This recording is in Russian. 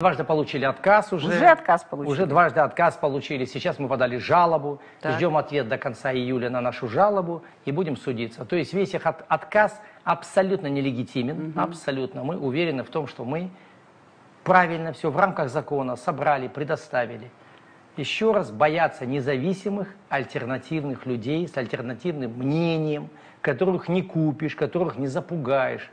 Дважды получили отказ уже. Уже отказ получили. Уже дважды отказ получили. Сейчас мы подали жалобу. Так. Ждем ответ до конца июля на нашу жалобу и будем судиться. То есть весь их отказ абсолютно нелегитимен. Угу. Абсолютно. Мы уверены в том, что мы правильно все в рамках закона собрали, предоставили. Еще раз, бояться независимых, альтернативных людей с альтернативным мнением, которых не купишь, которых не запугаешь.